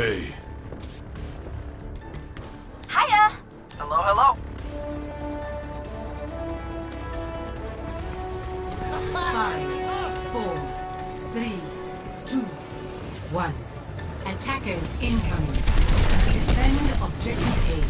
Hey. Hiya. Hello, hello. Five, four, three, two, one. Attackers incoming. Defend objective A.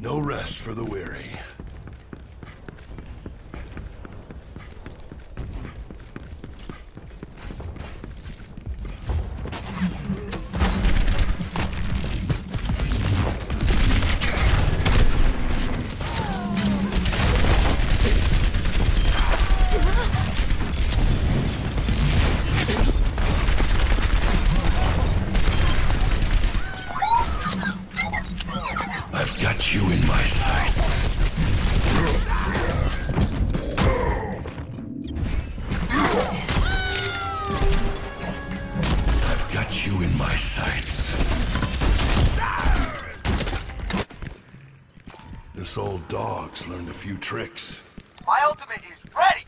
No rest for the weary. I've got you in my sights. I've got you in my sights. This old dog's learned a few tricks. My ultimate is ready!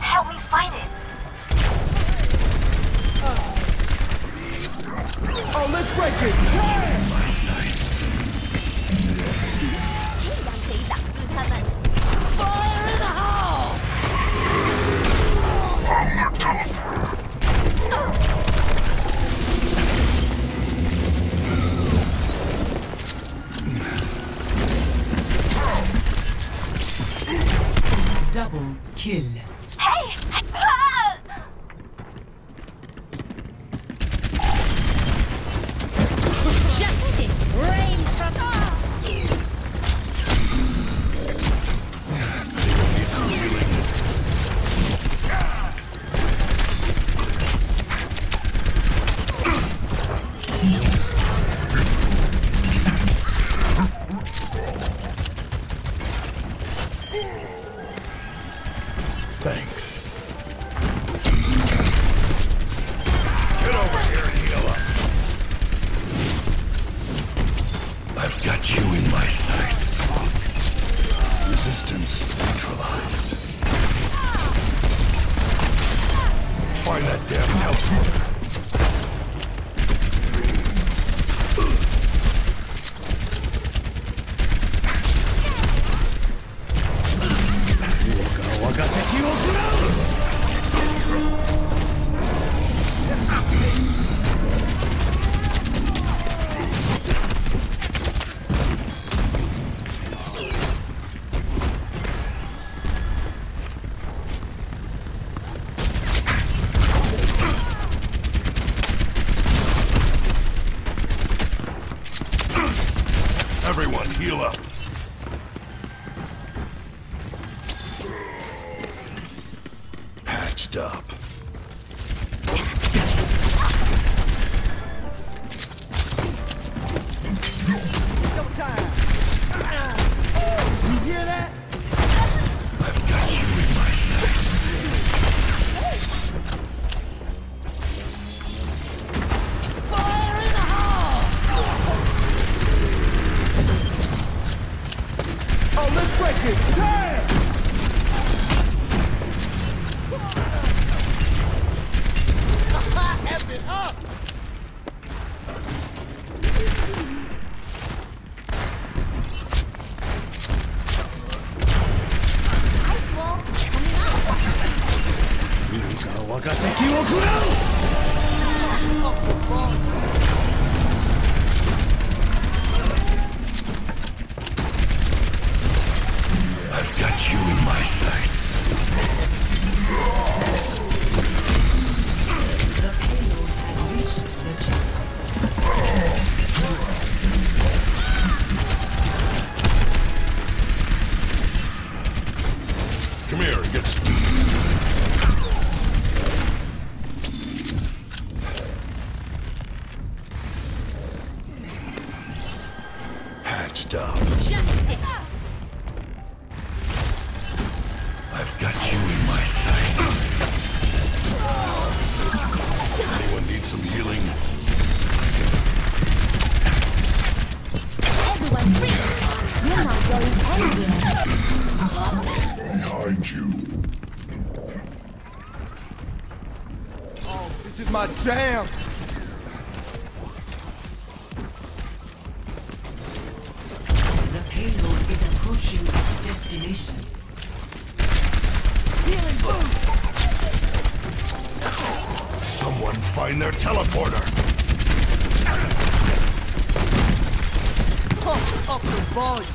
Help me find it. Oh, let's break it. Hey! My sights. Fire in the hole. Double kill. Thanks. Get over here and heal up. I've got you in my sights. Resistance neutralized. Find that damn teleporter. Everyone, heal up. Patched up. No time. You hear that? I've got you in my sights. Fire in the hole! Oh, let's break it. Damn! I've got you in my sights. The payload has reached the channel. Come here, get hatched up. Justice. I've got you in my sights. Anyone need some healing? Everyone, freeze! You're not going anywhere. Behind you. Oh, this is my jam. The payload is approaching its destination. Someone find their teleporter. Pump up the volume. Fire!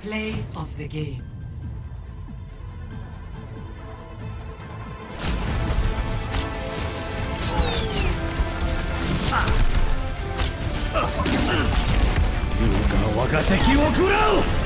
Play of the game. You ga wagateki wo kurou!